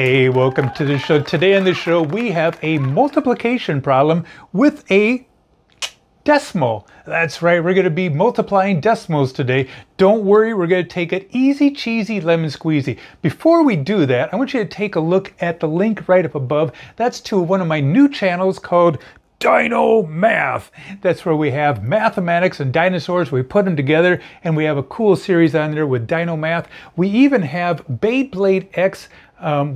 Hey, welcome to the show. Today on the show, we have a multiplication problem with a decimal. That's right, we're going to be multiplying decimals today. Don't worry, we're going to take it easy, cheesy, lemon squeezy. Before we do that, I want you to take a look at the link right up above. That's to one of my new channels called Dino Math. That's where we have mathematics and dinosaurs. We put them together and we have a cool series on there with Dino Math. We even have Beyblade X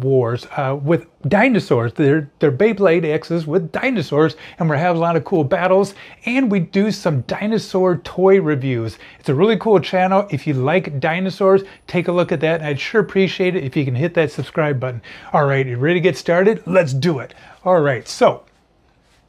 wars with dinosaurs. They're Beyblade X's with dinosaurs, and we're having a lot of cool battles, and we do some dinosaur toy reviews. It's a really cool channel. If you like dinosaurs, take a look at that, and I'd sure appreciate it if you can hit that subscribe button. All right, you ready to get started? Let's do it. All right, so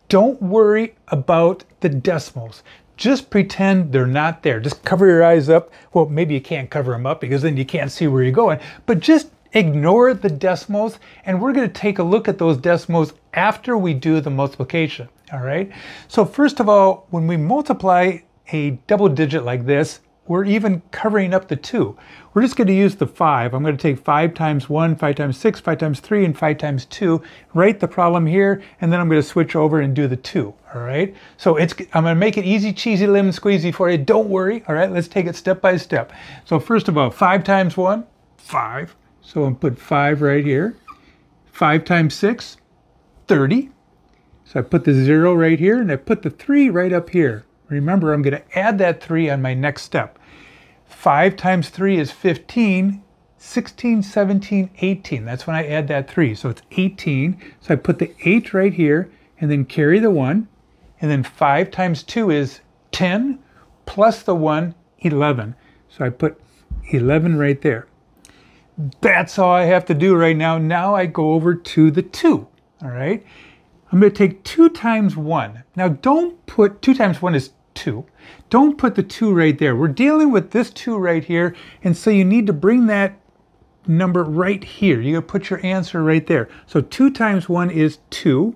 don't worry about the decimals. Just pretend they're not there. Just cover your eyes up. Well, maybe you can't cover them up because then you can't see where you're going, but just ignore the decimals, and we're going to take a look at those decimals after we do the multiplication. All right. So first of all, when we multiply a double digit like this, we're even covering up the 2. We're just going to use the 5. I'm going to take 5 times 1, 5 times 6, 5 times 3, and 5 times 2. Write the problem here, and then I'm going to switch over and do the 2. All right. So I'm going to make it easy, cheesy, lemon squeezy for you. Don't worry. All right. Let's take it step by step. So first of all, 5 times 1, 5. So I'll put 5 right here. 5 times 6, 30. So I put the 0 right here, and I put the 3 right up here. Remember, I'm going to add that 3 on my next step. 5 times 3 is 15, 16, 17, 18. That's when I add that 3. So it's 18. So I put the 8 right here, and then carry the 1. And then 5 times 2 is 10, plus the 1, 11. So I put 11 right there. That's all I have to do right now. Now I go over to the 2. All right. I'm going to take 2 times 1. Now don't put 2 times 1 is 2. Don't put the 2 right there. We're dealing with this 2 right here. And so you need to bring that number right here. You're going to put your answer right there. So 2 times 1 is 2.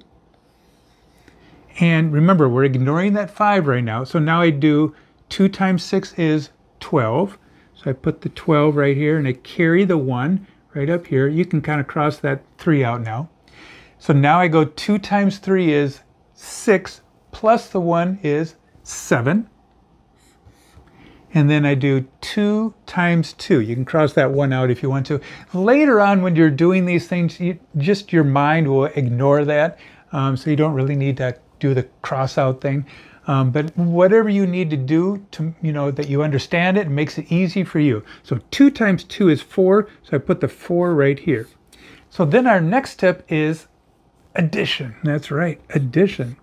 And remember, we're ignoring that 5 right now. So now I do 2 times 6 is 12. So I put the 12 right here, and I carry the 1 right up here. You can kind of cross that 3 out now. So now I go 2 times 3 is 6, plus the 1 is 7. And then I do 2 times 2. You can cross that 1 out if you want to. Later on when you're doing these things, just your mind will ignore that. So you don't really need to do the cross out thing. But whatever you need to do to, that you understand it, makes it easy for you. So 2 times 2 is 4. So I put the 4 right here. So then our next step is addition. That's right, addition.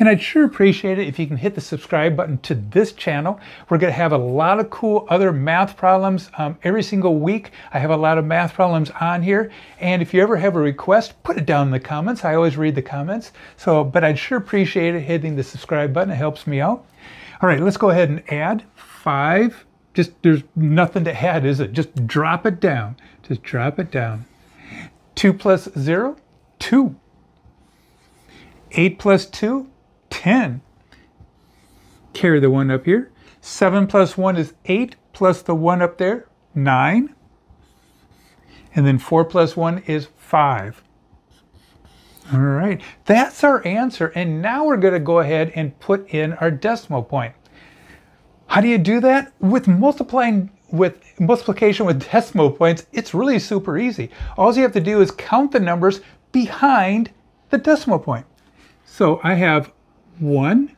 And I'd sure appreciate it if you can hit the subscribe button to this channel. We're going to have a lot of cool other math problems every single week. I have a lot of math problems on here. And if you ever have a request, put it down in the comments. I always read the comments. So, but I'd sure appreciate it hitting the subscribe button. It helps me out. All right, let's go ahead and add 5. Just, there's nothing to add, is it? Just drop it down. Just drop it down. 2 plus 0, 2. 8 plus 2, 10. Carry the 1 up here. 7 plus 1 is 8, plus the 1 up there, 9. And then 4 plus 1 is 5. All right, that's our answer. And now we're going to go ahead and put in our decimal point. How do you do that? With multiplication with decimal points, it's really super easy. All you have to do is count the numbers behind the decimal point. So I have 1,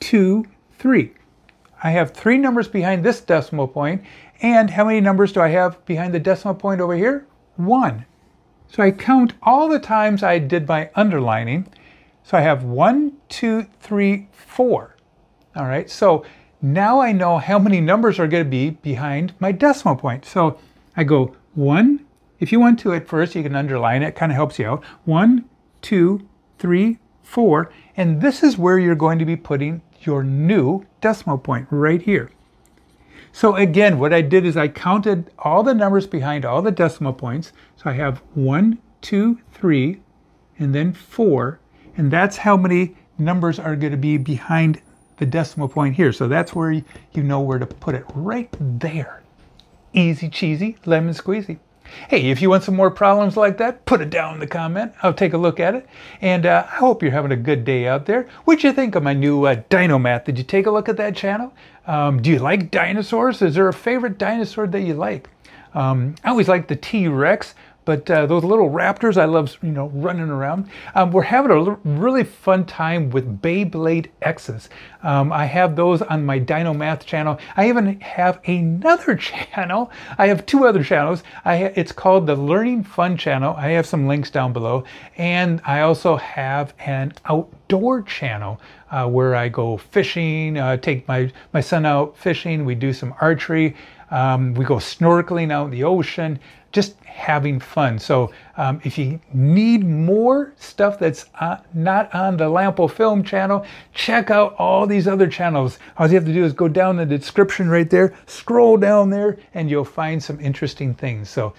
2, 3. I have 3 numbers behind this decimal point. And how many numbers do I have behind the decimal point over here? 1. So I count all the times I did my underlining. So I have 1, 2, 3, 4. All right, so now I know how many numbers are going to be behind my decimal point. So I go 1. If you want to at first, you can underline it. It kind of helps you out. 1, 2, 3, 4. And this is where you're going to be putting your new decimal point, right here. So again, what I did is I counted all the numbers behind all the decimal points. So I have 1, 2, 3, and then 4. And that's how many numbers are going to be behind the decimal point here. So that's where you know where to put it, right there. Easy cheesy, lemon squeezy. Hey, if you want some more problems like that, put it down in the comment. I'll take a look at it. And I hope you're having a good day out there. What'd you think of my new Dino Math? Did you take a look at that channel? Do you like dinosaurs? Is there a favorite dinosaur that you like? I always like the T-Rex, but those little raptors, I love, you know, running around. We're having a really fun time with Beyblade X's. I have those on my Dino Math channel. I even have another channel. I have two other channels. It's called the Learning Fun channel. I have some links down below. And I also have an outdoor channel where I go fishing, take my son out fishing. We do some archery. We go snorkeling out in the ocean, just having fun. So if you need more stuff that's not on the Lampo Film channel, check out all these other channels. All you have to do is go down the description right there, scroll down there, and you'll find some interesting things. So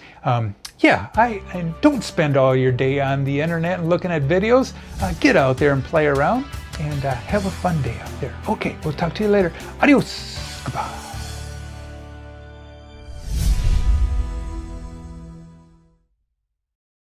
yeah, I don't spend all your day on the internet and looking at videos. Get out there and play around, and have a fun day out there. Okay, we'll talk to you later. Adios. Goodbye.